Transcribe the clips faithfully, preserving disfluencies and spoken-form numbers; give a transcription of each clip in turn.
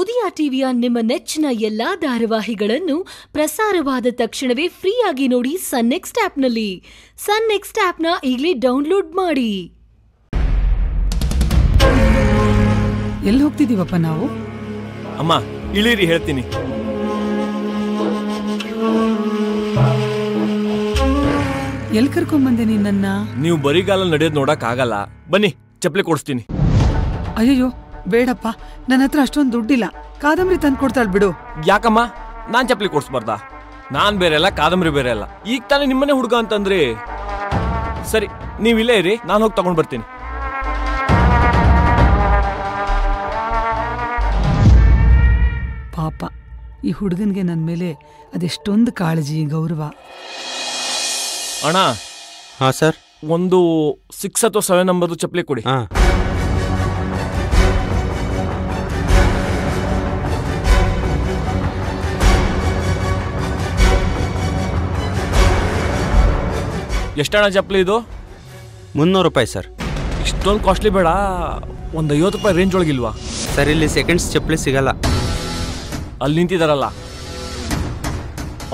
ಉದಯ ಟಿವಿಯ ನಿಮ್ಮ ನೆಚ್ಚಿನ ಎಲ್ಲಾ ಧಾರಾವಾಹಿಗಳನ್ನು ಪ್ರಸಾರವಾದ ತಕ್ಷಣವೇ ಫ್ರೀಯಾಗಿ ನೋಡಿ ಸನ್ ನೆಕ್ಸ್ಟ್ ಆಪ್ನಲ್ಲಿ. ಸನ್ ನೆಕ್ಸ್ಟ್ ಆಪ್ನ ಈಗಲೇ ಡೌನ್ಲೋಡ್ ಮಾಡಿ. ಎಲ್ಲಿ ಹೋಗ್ತಿದೀವಪ್ಪ ನಾವು? ಅಮ್ಮ ಇಳಿರಿ ಹೇಳ್ತೀನಿ. ಎಲ್ಲಿ ಕರ್ಕೊಂಡು ಬಂದೆ ನಿನ್ನನ್ನ? ನೀವು ಬರಿಗಾಲ ನಡೆಯೋದು ನೋಡಕ್ ಆಗಲ್ಲ, ಬನ್ನಿ ಚಪ್ಪಲಿ ಕೊಡಿಸ್ತೀನಿ. ಅಯ್ಯೋ ಬೇಡಪ್ಪ, ನನ್ನ ಹತ್ರ ಅಷ್ಟೊಂದು ದುಡ್ಡಿಲ್ಲ. ಕಾದಂಬರಿ ತಂದು ಕೊಡ್ತಾಳ್ ಬಿಡು. ಯಾಕಮ್ಮ ನಾನ್ ಚಪ್ಪಲಿ ಕೊಡ್ಸ್ಬಾರ್ದ? ನಾನ್ ಬೇರೆ ಅಲ್ಲ, ಕಾದಂಬರಿ ಬೇರೆ ಅಲ್ಲ. ಈಗ ತಾನೇ ನಿಮ್ಮನೆ ಹುಡುಗ ಅಂತಂದ್ರಿ. ಸರಿ ನೀವ್ ಇಲ್ಲೇ ಇರಿ, ನಾನು ಹೋಗಿ ತಗೊಂಡ್ ಬರ್ತೀನಿ. ಪಾಪ ಈ ಹುಡುಗನ್ಗೆ ನನ್ನ ಮೇಲೆ ಅದೆಷ್ಟೊಂದು ಕಾಳಜಿ ಗೌರವ. ಅಣ್ಣ. ಹಾ ಸರ್. ಒಂದು ಸಿಕ್ಸ್ ಅಥವಾ ಸೆವೆನ್ ನಂಬರ್ದು ಚಪ್ಪಲಿ ಕೊಡಿ. ಎಷ್ಟಣ್ಣ ಚಪ್ಪಲಿ ಇದು? ಮುನ್ನೂರು ರೂಪಾಯಿ ಸರ್. ಇಷ್ಟೊಂದು ಕಾಸ್ಟ್ಲಿ ಬೇಡ, ಒಂದು ಐವತ್ತು ರೂಪಾಯಿ ರೇಂಜ್ ಒಳಗಿಲ್ವಾ? ಸರ್ ಇಲ್ಲಿ ಸೆಕೆಂಡ್ಸ್ ಚಪ್ಪಲಿ ಸಿಗಲ್ಲ. ಅಲ್ಲಿ ನಿಂತಿದಾರಲ್ಲ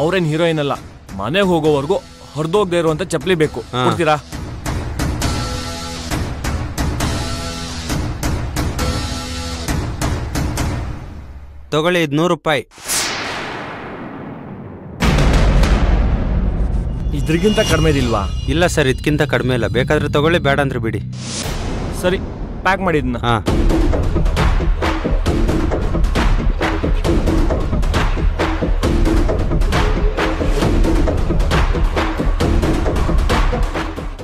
ಅವ್ರೇನು ಹೀರೋಯಿನ್ ಅಲ್ಲ, ಮನೆಗೆ ಹೋಗೋವರೆಗೂ ಹೊರದೋಗದೆ ಇರುವಂಥ ಚಪ್ಪಲಿ ಬೇಕು. ಕೊಡ್ತೀರಾ? ತಗೊಳ್ಳಿ ಇದು ನೂರು ರೂಪಾಯಿ. ಇದ್ರಿಗಿಂತ ಕಡಿಮೆ ಇದಿಲ್ವಾ? ಇಲ್ಲ ಸರ್, ಇದಕ್ಕಿಂತ ಕಡಿಮೆ ಇಲ್ಲ. ಬೇಕಾದ್ರೆ ತಗೊಳ್ಳಿ, ಬೇಡ ಅಂದ್ರೆ ಬಿಡಿ. ಸರಿ ಪ್ಯಾಕ್ ಮಾಡಿದ್ನ. ಹಾಂ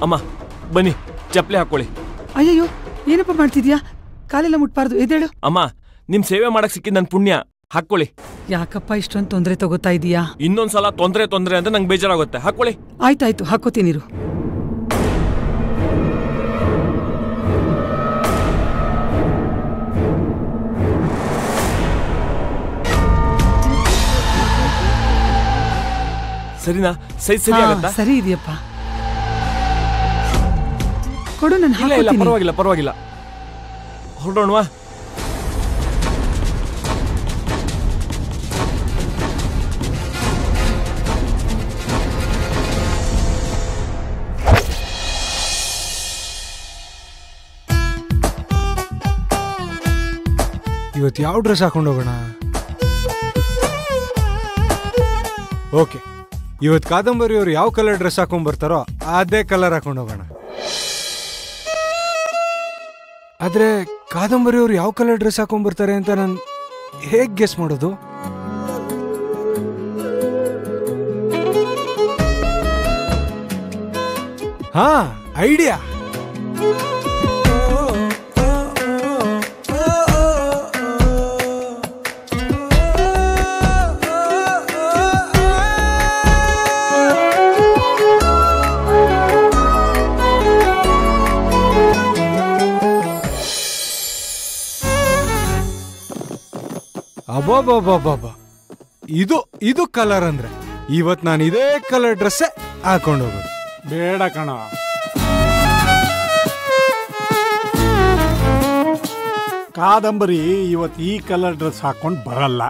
ಅಮ್ಮ ಬನ್ನಿ ಚಪ್ಪಲಿ ಹಾಕೊಳ್ಳಿ. ಅಯ್ಯಯ್ಯೋ ಏನಪ್ಪ ಮಾಡ್ತಿದ್ಯಾ, ಕಾಲೆಲ್ಲ ಮುಟ್ಬಾರ್ದು, ಎದ್ದೇಳು. ಅಮ್ಮ ನಿಮ್ ಸೇವೆ ಮಾಡಕ್ ಸಿಕ್ಕಿದ್ ನನ್ ಪುಣ್ಯ, ಹಾಕೊಳ್ಳಿ. ಯಾಕಪ್ಪ ಇಷ್ಟೊಂದು ತೊಂದರೆ ತಗೋತಾ ಇದೀಯಾ? ಇನ್ನೊಂದ್ಸಲ ತೊಂದರೆ ತೊಂದರೆ ಅಂದ್ರೆ ನಂಗೆ ಬೇಜಾರಾಗುತ್ತೆ. ಹಾಕೊಳ್ಳಿ. ಆಯ್ತಾಯ್ತು ಹಾಕೋತೀನಿ. ಸರಿನಾ? ಸರಿ ಸರಿ ಆಗುತ್ತಾ? ಸರಿ ಇದೆಯಪ್ಪ ಕೊಡು, ನಾನು ಹಾಕೋತೀನಿ. ಪರವಾಗಿಲ್ಲ ಪರವಾಗಿಲ್ಲ, ಹೊರಡೋಣವಾ? ಇವತ್ತು ಯಾವ ಡ್ರೆಸ್ ಹಾಕೊಂಡು ಹೋಗೋಣ? ಓಕೆ, ಇವತ್ತು ಕಾದಂಬರಿ ಅವರು ಯಾವ ಕಲರ್ ಡ್ರೆಸ್ ಹಾಕೊಂಡ್ ಬರ್ತಾರೋ ಅದೇ ಕಲರ್ ಹಾಕೊಂಡು ಹೋಗೋಣ. ಆದ್ರೆ ಕಾದಂಬರಿ ಅವರು ಯಾವ ಕಲರ್ ಡ್ರೆಸ್ ಹಾಕೊಂಡ್ ಬರ್ತಾರೆ ಅಂತ ನಾನು ಹೇಗೆ ಗೆಸ್ ಮಾಡೋದು? ಹಾ ಐಡಿಯಾ. ಅಬ್ಬಾಬಾಬಾಬಾ, ಇದು ಇದು ಕಲರ್ ಅಂದ್ರೆ ಇವತ್ ನಾನು ಇದೇ ಕಲರ್ ಡ್ರೆಸ್ ಹಾಕೊಂಡು ಹೋಗೋದು. ಬೇಡ ಕಣ, ಕಾದಂಬರಿ ಇವತ್ ಈ ಕಲರ್ ಡ್ರೆಸ್ ಹಾಕೊಂಡು ಬರಲ್ಲ.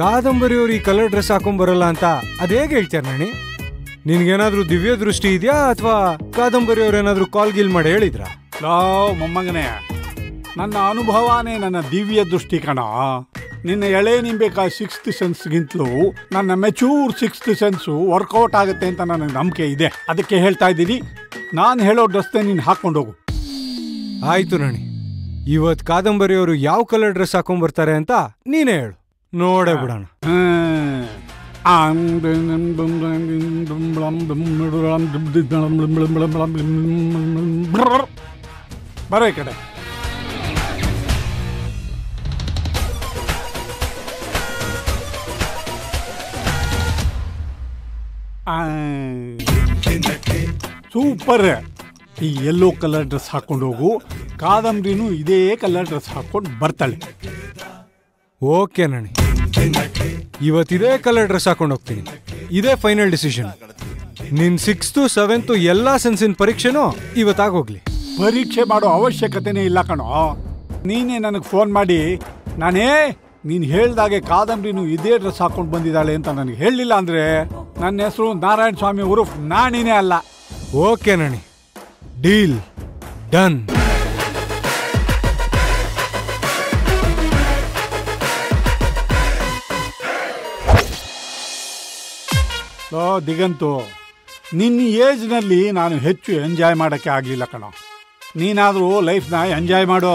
ಕಾದಂಬರಿ ಅವ್ರು ಈ ಕಲರ್ ಡ್ರೆಸ್ ಹಾಕೊಂಡ್ ಬರಲ್ಲ ಅಂತ ಅದ್ ಹೇಗೆ ಹೇಳ್ತಾರೆ? ನಾನಿ ನಿನ್ಗೇನಾದ್ರೂ ದಿವ್ಯ ದೃಷ್ಟಿ ಇದೆಯಾ ಅಥವಾ ಕಾದಂಬರಿ ಅವ್ರು ಏನಾದ್ರೂ ಕಾಲ್ ಗಿಲ್ ಮಾಡಿ ಹೇಳಿದ್ರ? ಲವ್ ಮೊಮ್ಮಗನೇ, ನನ್ನ ಅನುಭವನೇ ನನ್ನ ದಿವ್ಯ ದೃಷ್ಟಿ ಕಣ. ನಿನ್ನ ಎಳೆ ನಿಂಬೇಕಾ ಸಿಕ್ಸ್ತ್ ಸೆನ್ಸ್ಗಿಂತಲೂ ನನ್ನ ಮೆಚೂರ್ ಸಿಕ್ಸ್ತ್ ಸೆನ್ಸು ವರ್ಕೌಟ್ ಆಗುತ್ತೆ ಅಂತ ನನಗೆ ನಂಬಿಕೆ ಇದೆ. ಅದಕ್ಕೆ ಹೇಳ್ತಾ ಇದ್ದೀನಿ, ನಾನು ಹೇಳೋ ಡ್ರೆಸ್ನೇ ನೀನು ಹಾಕ್ಕೊಂಡೋಗು. ಆಯಿತು ರಾಣಿ, ಇವತ್ತು ಕಾದಂಬರಿಯವರು ಯಾವ ಕಲರ್ ಡ್ರೆಸ್ ಹಾಕೊಂಡ್ಬರ್ತಾರೆ ಅಂತ ನೀನೇ ಹೇಳು, ನೋಡೇ ಬಿಡೋಣ. ಬರೋ ಈ ಕಡೆ. ಸೂಪರ್, ಈ ಯೆಲ್ಲೋ ಕಲರ್ ಡ್ರೆಸ್ ಹಾಕೊಂಡು ಹೋಗು. ಕಾದಂಬರಿನೂ ಇದೇ ಕಲರ್ ಡ್ರೆಸ್ ಹಾಕೊಂಡು ಬರ್ತಾಳೆ. ಓಕೆ ನಾನಿ, ಇವತ್ತು ಇದೇ ಕಲರ್ ಡ್ರೆಸ್ ಹಾಕೊಂಡು ಹೋಗ್ತೀನಿ. ಇದೇ ಫೈನಲ್ ಡಿಸಿಷನ್. ನಿನ್ನ ಸಿಕ್ಸ್ತು ಸೆವೆಂತು ಎಲ್ಲ ಸೆನ್ಸಿನ ಪರೀಕ್ಷೆನೂ ಇವತ್ತಾಗೋಗ್ಲಿ. ಪರೀಕ್ಷೆ ಮಾಡೋ ಅವಶ್ಯಕತೆನೇ ಇಲ್ಲ ಕಣೋ. ನೀನೇ ನನಗೆ ಫೋನ್ ಮಾಡಿ ನಾನೇ ನೀನು ಹೇಳಿದಾಗೆ ಕಾದಂಬರಿನೂ ಇದೇ ಡ್ರೆಸ್ ಹಾಕೊಂಡು ಬಂದಿದ್ದಾಳೆ ಅಂತ ನನಗೆ ಹೇಳಲಿಲ್ಲ ಅಂದರೆ ನನ್ನ ಹೆಸರು ನಾರಾಯಣ ಸ್ವಾಮಿ ಉರುಫ್ ನಾಣಿನೇ ಅಲ್ಲ. Okay Naani, deal done. ಓ ದಿಗಂತು, ನಿನ್ನ ಏಜ್ನಲ್ಲಿ ನಾನು ಹೆಚ್ಚು ಎಂಜಾಯ್ ಮಾಡೋಕ್ಕೆ ಆಗಲಿಲ್ಲ ಕಣೋ. ನೀನಾದರೂ ಲೈಫ್ನ ಎಂಜಾಯ್ ಮಾಡೋ.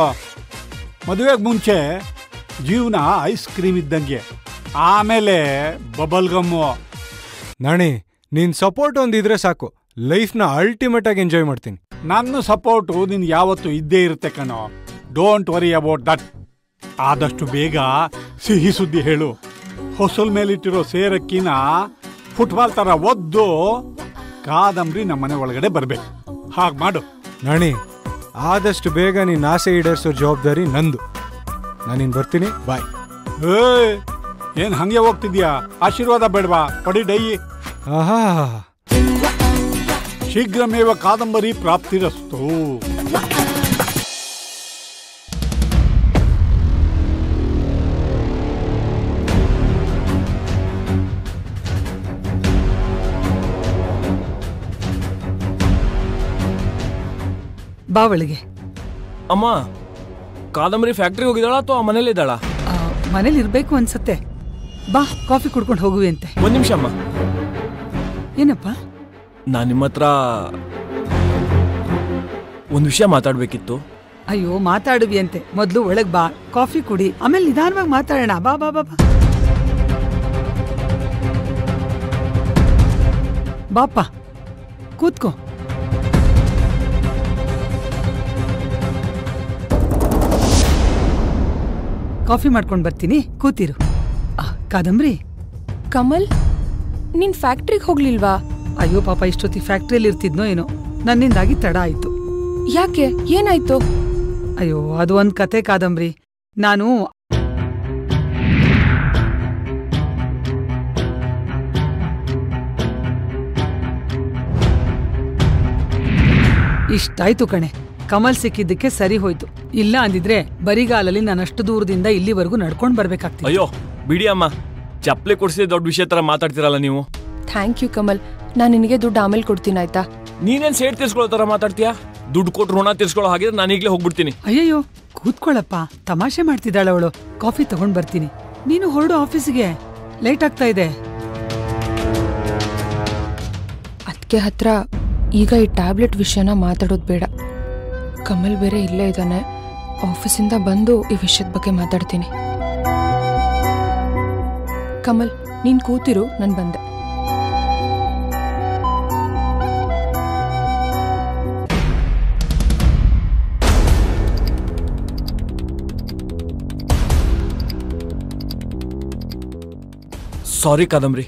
ಮದುವೆಗೆ ಮುಂಚೆ ಜೀವನ ಐಸ್ ಕ್ರೀಮ್ ಇದ್ದಂಗೆ, ಆಮೇಲೆ ಬಬಲ್ ಗಮ್ಮು. ನಾಣಿ, ನಿನ್ನ ಸಪೋರ್ಟ್ ಒಂದಿದ್ರೆ ಸಾಕು, ಲೈಫ್ನ ಅಲ್ಟಿಮೇಟಾಗಿ ಎಂಜಾಯ್ ಮಾಡ್ತೀನಿ. ನನ್ನ ಸಪೋರ್ಟು ನಿನ್ಗೆ ಯಾವತ್ತೂ ಇದ್ದೇ ಇರುತ್ತೆ ಕಣೋ. Don't worry about that. ಆದಷ್ಟು ಬೇಗ ಸಿಹಿ ಸುದ್ದಿ ಹೇಳು. ಹೊಸಲ್ ಮೇಲಿಟ್ಟಿರೋ ಸೇರಕ್ಕಿನ ಫುಟ್ಬಾಲ್ ಥರ ಒದ್ದು ಕಾದಂಬರಿ ನಮ್ಮನೆ ಒಳಗಡೆ ಬರಬೇಕು. ಹಾಗೆ ಮಾಡು ನಾಣಿ. ಆದಷ್ಟು ಬೇಗ ನೀನು ಆಸೆ ಈಡೇರಿಸೋ ಜವಾಬ್ದಾರಿ ನಂದು. ನಾನಿನ್ ಬರ್ತೀನಿ, ಬಾಯ್. ಏ ಏನು ಹಂಗೆ ಹೋಗ್ತಿದ್ಯಾ? ಆಶೀರ್ವಾದ ಬೇಡವಾ? ಪಡಿ ಡೈ. ಆಹಾ, ಶೀಘ್ರಮೇವ ಕಾದಂಬರಿ ಪ್ರಾಪ್ತಿರಸ್ತು. ಬಾವಳಿಗೆ ಅಮ್ಮ ಕಾದಂಬರಿ ಫ್ಯಾಕ್ಟ್ರಿಗೆ ಹೋಗಿದ್ದಾಳ ಅಥವಾ ಮನೇಲಿ ಇದ್ದಾಳ? ಮನೇಲಿ ಇರಬೇಕು ಅನ್ಸತ್ತೆ. ಬಾ, ಕಾಫಿ ಕುಡ್ಕೊಂಡು ಹೋಗುವೆ ಅಂತೆ. ಒಂದು ನಿಮಿಷ ಅಮ್ಮ. ಏನಪ್ಪ? ನಾನು ನಿಮ್ಮ ಹತ್ರ ಒಂದು ವಿಷಯ ಮಾತಾಡಬೇಕಿತ್ತು. ಅಯ್ಯೋ, ಮಾತಾಡುವಿ ಅಂತೆ. ಮೊದಲು ಒಳಗೆ ಬಾ, ಕಾಫಿ ಕುಡಿ, ಆಮೇಲೆ ನಿಧಾನವಾಗಿ ಮಾತಾಡೋಣ. ಬಾ ಬಾ ಬಾ ಬಾಪ, ಕೂತ್ಕೋ. ಕಾಫಿ ಮಾಡ್ಕೊಂಡು ಬರ್ತೀನಿ, ಕೂತಿರು. ಕಾದಂಬರಿ, ಕಮಲ್ ನೀನ್ ಫ್ಯಾಕ್ಟ್ರಿಗೆ ಹೋಗ್ಲಿಲ್ವಾ? ಅಯ್ಯೋ ಪಾಪ, ಇಷ್ಟೊತ್ತಿ ಫ್ಯಾಕ್ಟ್ರಿಯಲ್ಲಿ ಇರ್ತಿದ್ನೋ ಏನೋ. ನನ್ನಿಂದಾಗಿ ತಡ ಆಯ್ತು. ಯಾಕೆ, ಏನಾಯ್ತು? ಅಯ್ಯೋ ಅದು ಒಂದು ಕತೆ ಕಾದಂಬರಿ. ನಾನು ಇಷ್ಟಾಯ್ತು ಕಣೆ, ಕಮಲ್ ಸಿಕ್ಕಿದ್ದಕ್ಕೆ ಸರಿ ಹೋಯ್ತು. ಇಲ್ಲ ಅಂದಿದ್ರೆ ಬರಿಗಾಲಲ್ಲಿ ನಾನಷ್ಟು ದೂರದಿಂದ ಇಲ್ಲಿವರೆಗೂ ನಡ್ಕೊಂಡು ಬರ್ಬೇಕಾಗ್ತದೆ. ಅಯ್ಯೋ ಬಿಡಿ ಅಮ್ಮ, ಚಪ್ಪಲಿ ಕೊಡಿಸಿ ದೊಡ್ಡ ವಿಷಯ ತರ ಮಾತಾಡ್ತಿರಲ್ಲ ನೀವು. ಥ್ಯಾಂಕ್ ಯು ಕಮಲ್, ನಾನು ನಿನಗೆ ದುಡ್ಡು ಆಮೇಲೆ ಕೊಡ್ತೀನಿ ಆಯ್ತಾ. ನೀನೇನ್ ಸೇಡ್ ತೀರ್ಸ್ಕೊಳ್ಳೋ ತರ ಮಾತಾಡ್ತೀಯಾ? ದುಡ್ಡು ಕೊಟ್ಟು ಋಣ ತೀರ್ಸ್ಕೊಳ್ಳೋ ಹಾಗಿದ್ರೆ ನಾನು ಈಗಲೇ ಹೋಗ್ಬಿಡ್ತೀನಿ. ಅಯ್ಯೋ ಕೂತ್ಕೊಳ್ಳಪ್ಪ, ತಮಾಷೆ ಮಾಡ್ತಿದ್ದಾಳ ಅವಳು. ಕಾಫಿ ತಗೊಂಡ್ ಬರ್ತೀನಿ, ನೀನು ಹೊರಡು ಆಫೀಸಿಗೆ, ಲೇಟ್ ಆಗ್ತಾ ಇದೆ. ಅದಕ್ಕೆ ಹತ್ರ ಈಗ ಈ ಟ್ಯಾಬ್ಲೆಟ್ ವಿಷಯನ ಮಾತಾಡೋದು ಬೇಡ. ಕಮಲ್ ಬೇರೆ ಇಲ್ಲೇ ಇದ್ದಾನೆ, ಆಫೀಸಿಂದ ಬಂದು ಈ ವಿಷಯದ ಬಗ್ಗೆ ಮಾತಾಡ್ತೀನಿ. ಕಮಲ್ ನೀನು ಕೂತಿರು, ನಾನು ಬಂದೆ. ಸಾರಿ ಕಾದಂಬರಿ,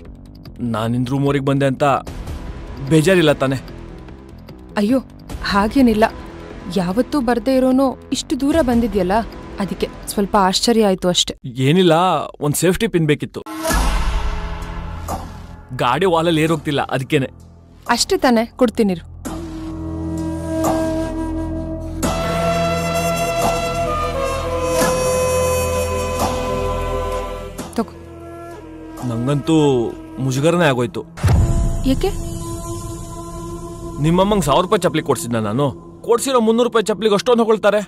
ನಾನಿಂದ ರೂಮ್ ಅವರಿಗೆ ಬಂದೆ ಅಂತ ಬೇಜಾರಿಲ್ಲ ತಾನೆ? ಅಯ್ಯೋ ಹಾಗೇನಿಲ್ಲ, ಯಾವತ್ತೂ ಬರ್ದೇ ಇರೋನು ಇಷ್ಟು ದೂರ ಬಂದಿದ್ಯಲ್ಲ, ಅದಕ್ಕೆ ಸ್ವಲ್ಪ ಆಶ್ಚರ್ಯ ಆಯ್ತು ಅಷ್ಟೆ. ಏನಿಲ್ಲ, ಒಂದು ಸೇಫ್ಟಿ ಪಿನ್ ಬೇಕಿತ್ತು. ಗಾಡಿ ವಾಲಲ್ಲಿ ಏರೋಗ್ತಿಲ್ಲ ಅದಕ್ಕೇನೆ. ಅಷ್ಟೇ ತಾನೆ, ಕೊಡ್ತೀನಿ. ನಂಗಂತೂ ಮುಜುಗರನೇ ಆಗೋಯ್ತು. ಏಕೆ? ನಿಮ್ಮಮ್ಮಂಗೆ ಸಾವಿರ ರೂಪಾಯಿ ಚಪ್ಪಲಿ ಕೊಡ್ಸಿದ್ನ ನಾನು? ಕೊಡ್ಸಿರೋ ಮುನ್ನೂರು ರೂಪಾಯಿ ಚಪ್ಪಲಿಗೆ ಅಷ್ಟೊಂದು ಹೊಗಳ್ತಾರೆ.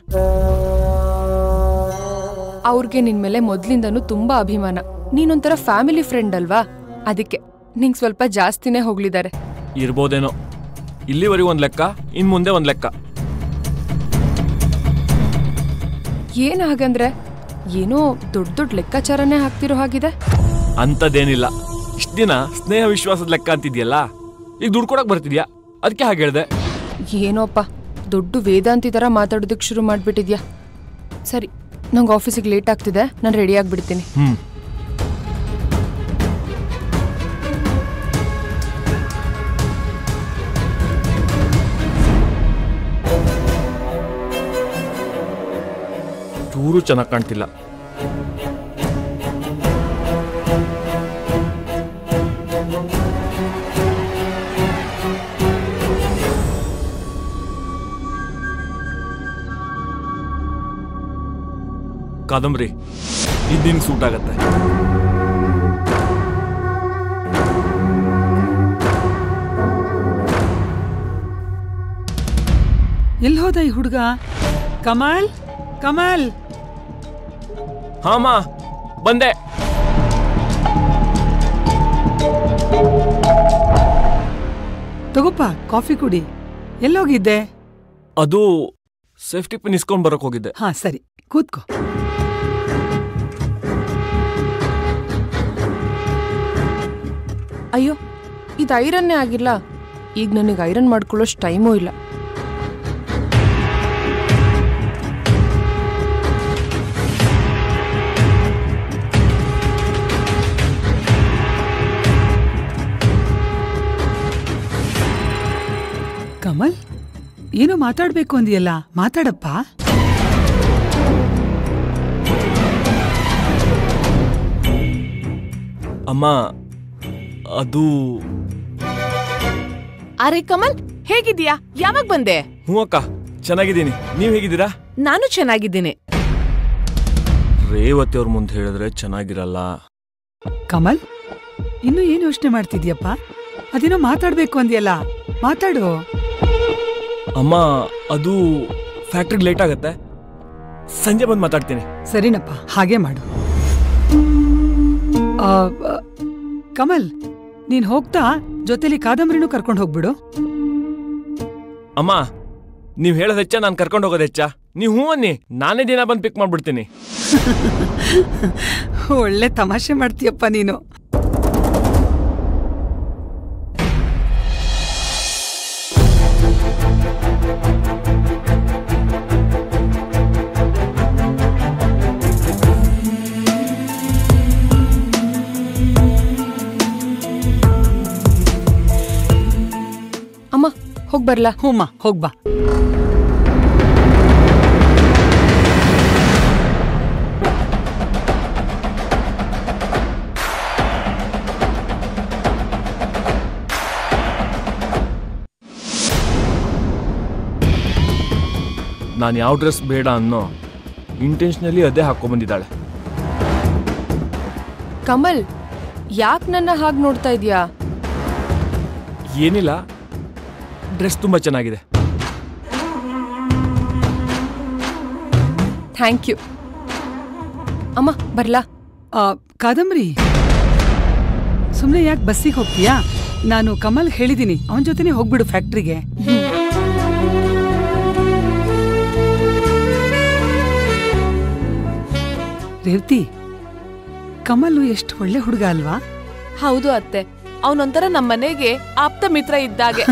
ಅವ್ರಿಗೆ ನಿನ್ ಮೇಲೆ ಮೊದ್ಲಿಂದನೂ ತುಂಬಾ ಅಭಿಮಾನ. ನೀನೊಂಥರ ಫ್ಯಾಮಿಲಿ ಫ್ರೆಂಡ್ ಅಲ್ವಾ, ಅದಕ್ಕೆ ನಿಂಗೆ ಸ್ವಲ್ಪ ಜಾಸ್ತಿನೇ ಹೊಗಳಿದ್ದಾರೆ ಇರ್ಬೋದೇನೋ. ಇಲ್ಲಿವರೆಗೂ ಒಂದು ಲೆಕ್ಕ, ಇನ್ ಮುಂದೆ ಒಂದು ಲೆಕ್ಕ. ಏನ್ ಹಾಗಂದ್ರೆ ಏನೋ ದೊಡ್ಡ ದೊಡ್ಡ ಲೆಕ್ಕಾಚಾರನೇ ಹಾಕ್ತಿರೋ ಹಾಗಿದೆ. ಅಂಥದ್ದೇನಿಲ್ಲ, ಇಷ್ಟ ದಿನ ಸ್ನೇಹ ವಿಶ್ವಾಸದ ಲೆಕ್ಕ ಅಂತಿದ್ಯಲ್ಲ, ಈಗ ದುಡ್ಡು ಕೊಡಕ್ ಬರ್ತಿದ್ಯಾ ಅದಕ್ಕೆ ಹಾಗೆ ಹೇಳ್ದೆ. ಏನೋಪ್ಪ ದೊಡ್ಡ ವೇದಾಂತಿ ಥರ ಮಾತಾಡೋದಕ್ಕೆ ಶುರು ಮಾಡಿಬಿಟ್ಟಿದ್ಯಾ. ಸರಿ, ನಂಗೆ ಆಫೀಸಿಗೆ ಲೇಟ್ ಆಗ್ತಿದೆ, ನಾನು ರೆಡಿ ಆಗಿಬಿಡ್ತೀನಿ. ಹ್ಞೂ ಚೂರು ಚೆನ್ನಾಗಿ ಕಾಣ್ತಿಲ್ಲ. ಕಾದಂಬರಿ ಇದಿನ ಸೂಟ್ ಆಗುತ್ತೆ. ಎಲ್ಲಿ ಹೋದ ಈ ಹುಡುಗ? ಕಮಲ್, ಕಮಲ್. ಹಾ ಮಾ, ಬಂದೆ. ತಗೋಪ್ಪ ಕಾಫಿ ಕುಡಿ. ಎಲ್ಲಿ ಹೋಗಿದ್ದೆ? ಅದು ಸೇಫ್ಟಿ ಪಿನ್ ಇಸ್ಕೊಂಡು ಬರಕ್ಕೆ ಹೋಗಿದ್ದೆ. ಹಾ ಸರಿ, ಕೂತ್ಕೋ. ಅಯ್ಯೋ, ಇದು ಐರನ್ನೇ ಆಗಿಲ್ಲ. ಈಗ ನನಗೆ ಐರನ್ ಮಾಡ್ಕೊಳ್ಳೋಷ್ಟು ಟೈಮೂ ಇಲ್ಲ. ಕಮಲ್, ಏನೋ ಮಾತಾಡಬೇಕು ಅಂದಿಯಲ್ಲ, ಮಾತಾಡಪ್ಪ. ಅಮ್ಮ, ಅದು ಅರೆ ಕಮಲ್, ಹೇಗಿದ್ದೀಯಾ? ಯಾವಾಗ ಬಂದೆ? ಹ್ಞೂ ಅಕ್ಕ, ಚೆನ್ನಾಗಿದ್ದೀನಿ. ನೀವು ಹೇಗಿದ್ದೀರಾ? ನಾನು ಚೆನ್ನಾಗಿದ್ದೀನಿ. ರೇವತಿ ಅವ್ರ ಮುಂದೆ ಹೇಳಿದ್ರೆ ಚೆನ್ನಾಗಿರಲ್ಲ. ಕಮಲ್, ಇನ್ನು ಏನು ಯೋಚನೆ ಮಾಡ್ತಿದ್ಯಪ್ಪ? ಅದೇನೋ ಮಾತಾಡಬೇಕು ಅಂದಿಯಲ್ಲ, ಮಾತಾಡು. ಅಮ್ಮ, ಅದು ಫ್ಯಾಕ್ಟ್ರಿಗೆ ಲೇಟ್ ಆಗತ್ತೆ, ಸಂಜೆ ಬಂದು ಮಾತಾಡ್ತೀನಿ. ಸರಿನಪ್ಪ, ಹಾಗೆ ಮಾಡು. ಕಮಲ್, ನೀನ್ ಹೋಗ್ತಾ ಜೊತೆಲಿ ಕಾದಂಬರಿನೂ ಕರ್ಕೊಂಡು ಹೋಗ್ಬಿಡು. ಅಮ್ಮ, ನೀವ್ ಹೇಳೋದ್ ಹೆಚ್ಚ, ನಾನು ಕರ್ಕೊಂಡು ಹೋಗೋದ್ ಹೆಚ್ಚ. ನೀವ್ ಹೂ ಅನ್ನಿ, ನಾನೇ ದಿನ ಬಂದು ಪಿಕ್ ಮಾಡ್ಬಿಡ್ತೀನಿ. ಒಳ್ಳೆ ತಮಾಷೆ ಮಾಡ್ತೀಯಪ್ಪ ನೀನು. ಹೋಗ್ ಬರ್ಲಾ? ಹೂಮ್ಮ, ಹೋಗ್ಬಾ. ನಾನು ಯಾವ ಡ್ರೆಸ್ ಬೇಡ ಅನ್ನೋ ಇಂಟೆನ್ಷನಲಿ ಅದೇ ಹಾಕೊಂಡ್ ಬಂದಿದ್ದಾಳೆ. ಕಮಲ್, ಯಾಕೆ ನನ್ನ ಹಾಗೆ ನೋಡ್ತಾ ಇದೀಯಾ? ಏನಿಲ್ಲ, ಡ್ರೆಸ್ ತುಂಬಾ ಚೆನ್ನಾಗಿದೆ. ಥ್ಯಾಂಕ್ ಯು ಅಮ್ಮ. ಬರ್ಲಾ? ಕಾದಂಬರಿ, ಸುಮ್ಮನೆ ಯಾಕೆ ಬಸ್ಸಿಗೆ ಹೋಗ್ತೀಯಾ? ನಾನು ಕಮಲ್ ಹೇಳಿದ್ದೀನಿ, ಅವನ ಜೊತೆನೇ ಹೋಗ್ಬಿಡು ಫ್ಯಾಕ್ಟ್ರಿಗೆ. ರೇವತಿ, ಕಮಲು ಎಷ್ಟು ಒಳ್ಳೆ ಹುಡುಗ ಅಲ್ವಾ? ಹೌದು ಅತ್ತೆ, ಅವನೊಂಥರ ನಮ್ಮ ಮನೆಗೆ ಆಪ್ತ ಮಿತ್ರ ಇದ್ದಾಗೆ.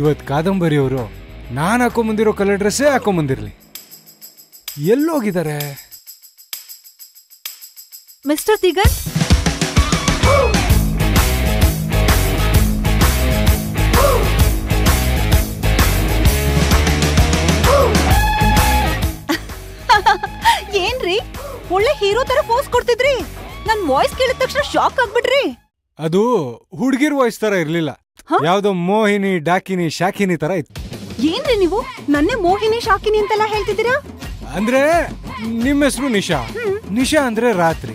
ಇವತ್ತು ಕಾದಂಬರಿಯವರು ನಾನು ಹಾಕೊಂಬಂದಿರೋ ಕಲರ್ ಡ್ರೆಸ್ಸೇ ಹಾಕೊಂಬಂದಿರಲಿ. ಎಲ್ಲೋಗಿದ್ದಾರೆ ಮಿಸ್ಟರ್ ತಿಗರ್? ಏನ್ರಿ ಒಳ್ಳೆ ಹೀರೋ ತರ ಪೋಸ್ ಕೊಡ್ತಿದ್ರಿ, ನನ್ನ ವಾಯ್ಸ್ ಕೇಳಿದ ತಕ್ಷಣ ಶಾಕ್ ಆಗ್ಬಿಟ್ರಿ. ಅದು ಹುಡುಗಿರ್ ವಾಯ್ಸ್ ತರ ಇರ್ಲಿಲ್ಲ, ಯಾವುದೋ ಮೋಹಿನಿ ಡಾಕಿನಿ ಶಾಕಿನಿ ತರ ಇತ್ತು. ಏನ್ರಿ ನೀವು ನನ್ನೇ ಮೋಹಿನಿ ಶಾಕಿನಿ ಅಂತೆಲ್ಲ ಹೇಳ್ತಿದ್ದೀರಾ? ಅಂದ್ರೆ ನಿಮ್ಮ ಹೆಸರು ನಿಶಾ. ನಿಶಾ ಅಂದ್ರೆ ರಾತ್ರಿ.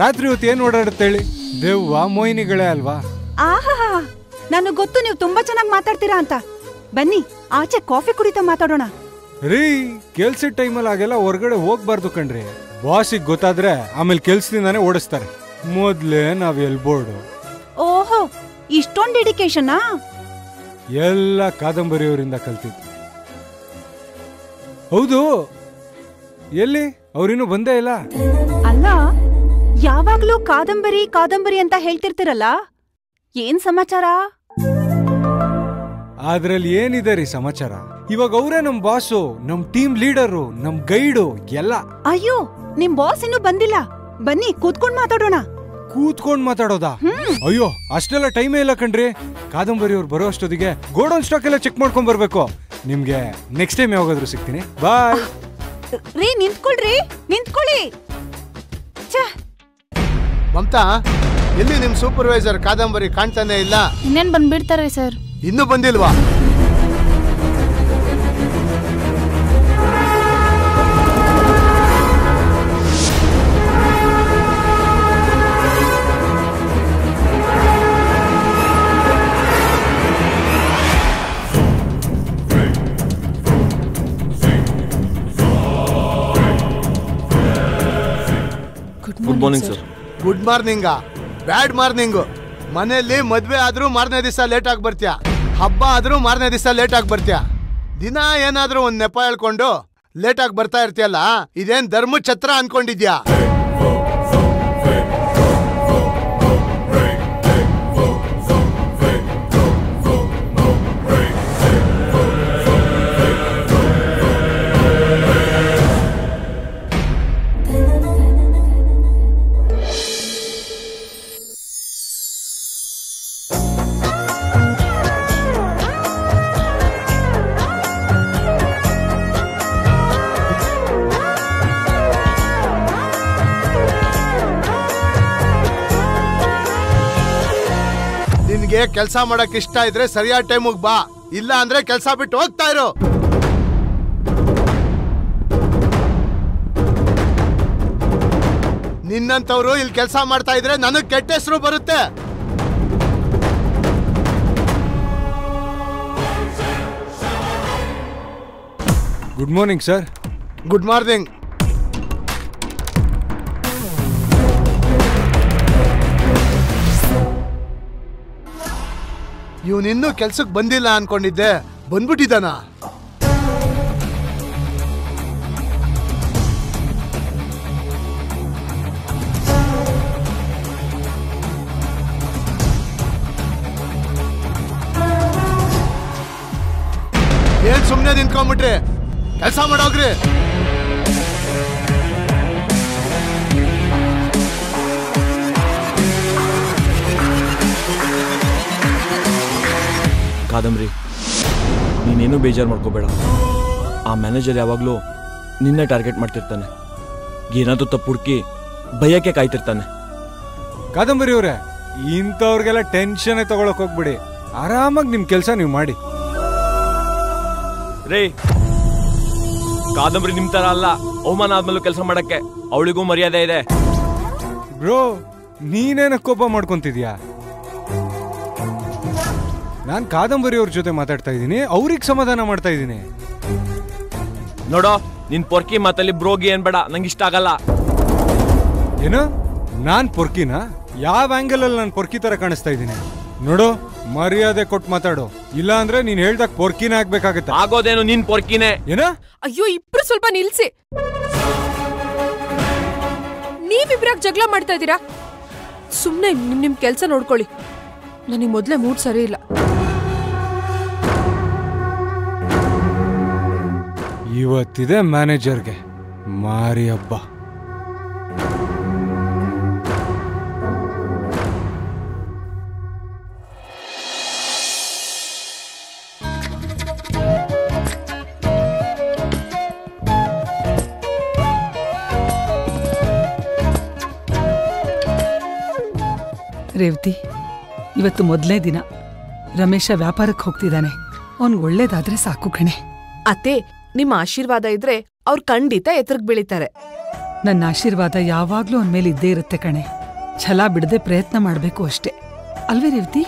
ರಾತ್ರಿ ಹೊತ್ತು ಏನ್ ಓಡಾಡುತ್ತೆ ಹೇಳಿ? ದೆವ್ವ ಮೋಹಿನಿಗಳೇ ಅಲ್ವಾ? ಆಹಾ, ನನಗೆ ಗೊತ್ತು ನೀವು ತುಂಬಾ ಚೆನ್ನಾಗಿ ಮಾತಾಡ್ತೀರಾ ಅಂತ. ಬನ್ನಿ ಆಚೆ ಕಾಫಿ ಕುಡಿತಾ ಮಾತಾಡೋಣ. ರೀ, ಕೆಲ್ಸದ ಟೈಮಲ್ಲಿ ಆಗೆಲ್ಲ ಹೊರಗಡೆ ಹೋಗ್ಬಾರ್ದು ಕಣ್ರಿ. ಬಾಸಿಗೆ ಗೊತ್ತಾದ್ರೆ ಆಮೇಲೆ ಕೆಲ್ಸದಿಂದಾನೇ ಓಡಿಸ್ತಾರೆ. ಮೊದ್ಲೇ ನಾವ್ ಎಲ್ಬೋರ್ಡು. ಓಹೋ, ಇಷ್ಟೊಂದು ಡೆಡಿಕೇಶನ್ ಎಲ್ಲ ಕಾದಂಬರಿಯವರಿಂದ ಕಲ್ತಿತ್ತು. ಹೌದು, ಎಲ್ಲಿ ಅವ್ರಿನ್ನೂ ಬಂದೇ ಇಲ್ಲ ಅಲ್ಲ? ಯಾವಾಗ್ಲೂ ಕಾದಂಬರಿ ಕಾದಂಬರಿ ಅಂತ ಹೇಳ್ತಿರ್ತಿರಲ್ಲ, ಏನ್ ಸಮಾಚಾರ? ಅದ್ರಲ್ಲಿ ಏನಿದೆ ರೀ ಸಮಾಚಾರ? ಇವಾಗ ಅವರೇ ನಮ್ ಬಾಸು, ನಮ್ ಟೀಮ್ ಲೀಡರು, ನಮ್ ಗೈಡು ಎಲ್ಲ. ಅಯ್ಯೋ, ನಿಮ್ ಬಾಸ್ ಇನ್ನೂ ಬಂದಿಲ್ಲ? ಬನ್ನಿ ಕೂತ್ಕೊಂಡು ಮಾತಾಡೋಣ. ಕೂತ್ಕೊಂಡು ಮಾತಾಡೋದಾ? ಅಯ್ಯೋ ಅಷ್ಟೆಲ್ಲ ಟೈಮ್ ಇಲ್ಲ ಕಣ್ರಿ, ಕಾದಂಬರಿ ಅವರು ಬರೋಷ್ಟೊತ್ತಿಗೆ ಗೋಡನ್ ಸ್ಟಾಕ್ ಎಲ್ಲ ಚೆಕ್ ಮಾಡ್ಕೊಂಡು ಬರಬೇಕು. ನಿಮಗೆ ನೆಕ್ಸ್ಟ್ ಟೈಮ್ ಯಾವಾಗಾದರೂ ಸಿಗ್ತೀನಿ. ಬೈ ರೀ. ನಿಂತ್ಕೊಳ್ಳ್ರಿ ನಿಂತ್ಕೊಳ್ಳಿ. ಛಾ ಮಮತಾ, ಎಲ್ಲಿ ನಿಮ್ಮ ಸೂಪರ್ವೈಸರ್ ಕಾದಂಬರಿ ಕಾಣ್ತಾನೆ ಇಲ್ಲ? ಇನ್ನೇನ್ ಬಂದ್ಬಿಡ್ತಾರೆ ಸರ್. ಇನ್ನು ಬಂದಿಲ್ವಾ? Good morning sir. ಗುಡ್ ಮಾರ್ನಿಂಗಾ ಬ್ಯಾಡ್ ಮಾರ್ನಿಂಗು? ಮನೆಯಲ್ಲಿ ಮದುವೆ ಆದರೂ ಮಾರನೇ ದಿವಸ ಲೇಟಾಗಿ ಬರ್ತೀಯ, ಹಬ್ಬ ಆದರೂ ಮಾರನೇ ದಿವಸ ಲೇಟಾಗಿ ಬರ್ತೀಯ, ದಿನ ಏನಾದರೂ ಒಂದು ನೆಪ ಹೇಳ್ಕೊಂಡು ಲೇಟಾಗಿ ಬರ್ತಾ ಇರ್ತೀಯಲ್ಲ, ಇದೇನು ಧರ್ಮಛತ್ರ ಅಂದ್ಕೊಂಡಿದ್ಯಾ? ಕೆಲಸ ಮಾಡಕ್ ಇಷ್ಟ ಇದ್ರೆ ಸರಿಯಾದ ಟೈಮಿಗೆ ಬಾ, ಇಲ್ಲ ಅಂದ್ರೆ ಕೆಲಸ ಬಿಟ್ಟು ಹೋಗ್ತಾ ಇರೋ. ನಿನ್ನಂತವ್ರು ಇಲ್ಲಿ ಕೆಲಸ ಮಾಡ್ತಾ ಇದ್ರೆ ನನಗೆ ಕೆಟ್ಟ ಹೆಸರು ಬರುತ್ತೆ. Good morning sir. Good morning. ಇವನಿನ್ನೂ ಕೆಲ್ಸಕ್ಕೆ ಬಂದಿಲ್ಲ ಅನ್ಕೊಂಡಿದ್ದೆ, ಬಂದ್ಬಿಟ್ಟಿದ್ದಾನ. ಏನ್ ಸುಮ್ಮನೆ ನಿಂತ್ಕೊಂಡ್ಬಿಟ್ರಿ? ಕೆಲಸ ಮಾಡೋಗ್ರಿ. ಕಾದಂಬರಿ, ನೀನೇನು ಬೇಜಾರು ಮಾಡ್ಕೋಬೇಡ. ಆ ಮ್ಯಾನೇಜರ್ ಯಾವಾಗಲೂ ನಿನ್ನೆ ಟಾರ್ಗೆಟ್ ಮಾಡ್ತಿರ್ತಾನೆ, ಏನಾದರೂ ತಪ್ಪು ಹುಡುಕಿ ಭಯಕ್ಕೆ ಕಾಯ್ತಿರ್ತಾನೆ. ಕಾದಂಬರಿ ಅವರೇ, ಇಂಥವ್ರಿಗೆಲ್ಲ ಟೆನ್ಷನ್ ತಗೊಳಕ್ ಹೋಗ್ಬಿಡಿ, ಆರಾಮಾಗಿ ನಿಮ್ಮ ಕೆಲಸ ನೀವು ಮಾಡಿ. ರೇ ಕಾದಂಬರಿ ನಿಮ್ಮ ಥರ ಅಲ್ಲ, ಅವಮಾನ ಆದ್ಮೇಲೂ ಕೆಲಸ ಮಾಡಕ್ಕೆ ಅವಳಿಗೂ ಮರ್ಯಾದೆ ಇದೆ. ಬ್ರೋ ನೀನೇನಕ್ಕೆ ಕೋಪ ಮಾಡ್ಕೊತಿದ್ಯಾ? ನಾನು ಕಾದಂಬರಿ ಅವ್ರ ಜೊತೆ ಮಾತಾಡ್ತಾ ಇದ್ದೀನಿ, ಅವ್ರಿಗೆ ಸಮಾಧಾನ ಮಾಡ್ತಾ ಇದ್ದೀನಿ. ನೋಡೋ ನಿನ್ ಪೊರ್ಕಿ ಮಾತಲ್ಲಿ ಬ್ರೋಗಿ ಏನ್ ಬೇಡ, ನಂಗೆ ಇಷ್ಟ ಆಗಲ್ಲ. ಏನು ನಾನ್ ಪೊರ್ಕಿನ? ಯಾವ ಆಂಗಲ್ ಅಲ್ಲಿ ನಾನು ಪೊರ್ಕಿ ತರ ಕಾಣಿಸ್ತಾ ಇದ್ದೀನಿ? ನೋಡೋ ಮರ್ಯಾದೆ ಕೊಟ್ಟು ಮಾತಾಡು, ಇಲ್ಲ ಅಂದ್ರೆ ನೀನ್ ಹೇಳ್ದಾಗ ಪೊರ್ಕಿನ ಆಗ್ಬೇಕಾಗತ್ತೆ. ಆಗೋದೇನು, ನಿನ್ ಪೊರ್ಕಿನೇ ಏನ? ಅಯ್ಯೋ ಇಬ್ರು ಸ್ವಲ್ಪ ನಿಲ್ಸಿ, ನೀವಿಬ್ರಾಗ ಜಗಳ ಮಾಡ್ತಾ ಇದ್ದೀರಾ. ಸುಮ್ನೆ ನಿಮ್ ನಿಮ್ ಕೆಲ್ಸ ನೋಡ್ಕೊಳ್ಳಿ, ನನಗೆ ಮೊದಲೇ ಮೂಡ್ ಸರಿ ಇಲ್ಲ. ಇವತ್ತಿದೆ ಮ್ಯಾನೇಜರ್ಗೆ ಮಾರಿ ಹಬ್ಬ. ರೇವತಿ, ಇವತ್ತು ಮೊದಲೇ ದಿನ, ರಮೇಶ ವ್ಯಾಪಾರಕ್ಕೆ ಹೋಗ್ತಿದ್ದಾನೆ, ಅವನ್ಗೆ ಒಳ್ಳೇದಾದ್ರೆ ಸಾಕು ಕಣೆ. ಅತ್ತೆ ನಿಮ್ಮ ಆಶೀರ್ವಾದ ಇದ್ರೆ ಅವ್ರು ಖಂಡಿತ ಎತ್ತರಕ್ಕೆ ಬೆಳೀತಾರೆ. ನನ್ನ ಆಶೀರ್ವಾದ ಯಾವಾಗ್ಲೂ ಅವನ ಮೇಲೆ ಇದ್ದೇ ಇರುತ್ತೆ ಕಣೆ, ಛಲ ಬಿಡದೆ ಪ್ರಯತ್ನ ಮಾಡಬೇಕು ಅಷ್ಟೇ ಅಲ್ವೇ ರೇವತಿ?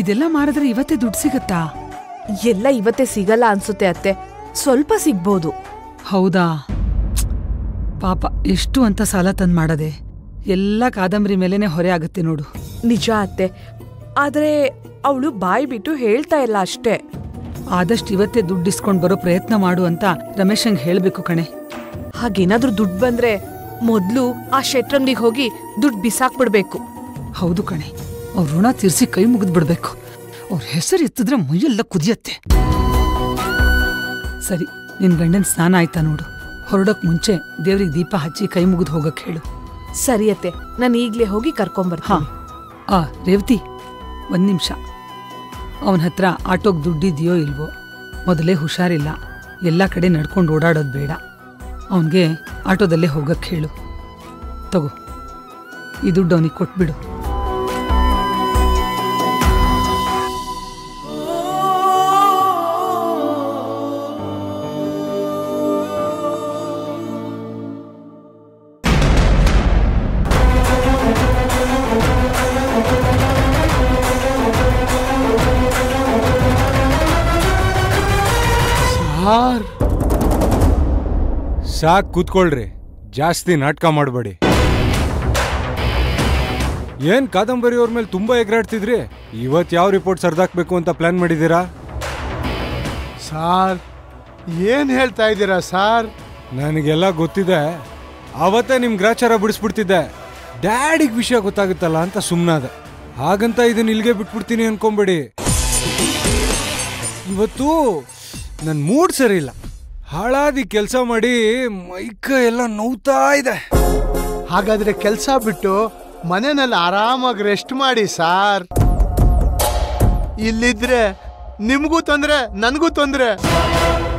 ಇದೆಲ್ಲ ಮಾಡಿದ್ರೆ ಇವತ್ತೇ ದುಡ್ಡು ಸಿಗತ್ತಾ? ಎಲ್ಲ ಇವತ್ತೇ ಸಿಗಲ್ಲ ಅನ್ಸುತ್ತೆ ಅತ್ತೆ, ಸ್ವಲ್ಪ ಸಿಗ್ಬೋದು. ಹೌದಾ? ಪಾಪ ಎಷ್ಟು ಅಂತ ಸಾಲ ತಂದು ಮಾಡದೆ ಎಲ್ಲ ಕಾದಂಬರಿ ಮೇಲೇನೆ ಹೊರೆ ಆಗುತ್ತೆ ನೋಡು. ನಿಜ ಅತ್ತೆ, ಆದರೆ ಅವಳು ಬಾಯಿ ಬಿಟ್ಟು ಹೇಳ್ತಾ ಇಲ್ಲ ಅಷ್ಟೇ. ಆದಷ್ಟು ಇವತ್ತೇ ದುಡ್ಡು ಇಸ್ಕೊಂಡು ಬರೋ ಪ್ರಯತ್ನ ಮಾಡು ಅಂತ ರಮೇಶಂಗೆ ಹೇಳಬೇಕು ಕಣೆ. ಹಾಗೇನಾದ್ರೂ ದುಡ್ಡು ಬಂದ್ರೆ ಮೊದಲು ಆ ಶೆಟ್ರಂಗಡಿಗೆ ಹೋಗಿ ದುಡ್ಡು ಬಿಸಾಕ್ಬಿಡ್ಬೇಕು. ಹೌದು ಕಣೆ, ಅವ್ರ ಋಣ ತೀರಿಸಿ ಕೈ ಮುಗಿದು ಬಿಡ್ಬೇಕು. ಅವ್ರ ಹೆಸರು ಎತ್ತಿದ್ರೆ ಮೈಯೆಲ್ಲ ಕುದಿಯತ್ತೆ. ಸರಿ, ನಿನ್ ಗಂಡನ ಸ್ನಾನ ಆಯ್ತಾ ನೋಡು, ಹೊರಡೋಕ್ ಮುಂಚೆ ದೇವ್ರಿಗೆ ದೀಪ ಹಚ್ಚಿ ಕೈ ಮುಗಿದು ಹೋಗಕ್ಕೆ ಹೇಳು. ಸರಿಯತೆ, ನಾನು ಈಗಲೇ ಹೋಗಿ ಕರ್ಕೊಂಡು ಬರ್ತೀನಿ. ಆ ರೇವತಿ, ಒಂದು ನಿಮಿಷ. ಅವನ ಹತ್ರ ಆಟೋಗೆ ದುಡ್ಡಿದೆಯೋ ಇಲ್ವೋ? ಮೊದಲೇ ಹುಷಾರಿಲ್ಲ, ಎಲ್ಲ ಕಡೆ ನಡ್ಕೊಂಡು ಓಡಾಡೋದು ಬೇಡ. ಅವನಿಗೆ ಆಟೋದಲ್ಲೇ ಹೋಗಕ್ಕೆ ಹೇಳು. ತಗೋ, ಈ ದುಡ್ಡು ಅವನಿಗೆ ಕೊಟ್ಬಿಡು. ಸಾಕು, ಕೂತ್ಕೊಳ್ರಿ, ಜಾಸ್ತಿ ನಾಟಕ ಮಾಡಬೇಡಿ. ಏನ್ ಕಾದಂಬರಿ ಅವ್ರ ಮೇಲೆ ತುಂಬಾ ಎಗರಾಡ್ತಿದ್ರಿ? ಇವತ್ತು ಯಾವ ರಿಪೋರ್ಟ್ ಸರ್ದಾಕ್ಬೇಕು ಅಂತ ಪ್ಲಾನ್ ಮಾಡಿದ್ದೀರಾ? ಸಾರ್, ಏನ್ ಹೇಳ್ತಾ ಇದ್ದೀರಾ ಸಾರ್? ನನಗೆಲ್ಲ ಗೊತ್ತಿದೆ, ಅವತ್ತೇ ನಿಮ್ ಗ್ರಾಚಾರ ಬಿಡಿಸ್ಬಿಡ್ತಿದ್ದೆ. ಡ್ಯಾಡಿಗೆ ವಿಷಯ ಗೊತ್ತಾಗುತ್ತಲ್ಲ ಅಂತ ಸುಮ್ಮನಾದೆ. ಹಾಗಂತ ಇದನ್ನ ಇಲ್ಲಿಗೆ ಬಿಟ್ಬಿಡ್ತೀನಿ ಅನ್ಕೊಂಬೇಡಿ. ಇವತ್ತು ನನ್ನ ಮೂಡ್ ಸರಿ ಇಲ್ಲ, ಹಾಳಾದಿ ಕೆಲಸ ಮಾಡಿ ಮೈಕ ಎಲ್ಲ ನೋವ್ತಾ ಇದೆ. ಹಾಗಾದ್ರೆ ಕೆಲಸ ಬಿಟ್ಟು ಮನೆಯಲ್ಲಿ ಆರಾಮಾಗಿ ರೆಸ್ಟ್ ಮಾಡಿ ಸಾರ್. ಇಲ್ಲಿದ್ರೆ ನಿಮಗೂ ತೊಂದರೆ, ನನಗೂ ತೊಂದರೆ.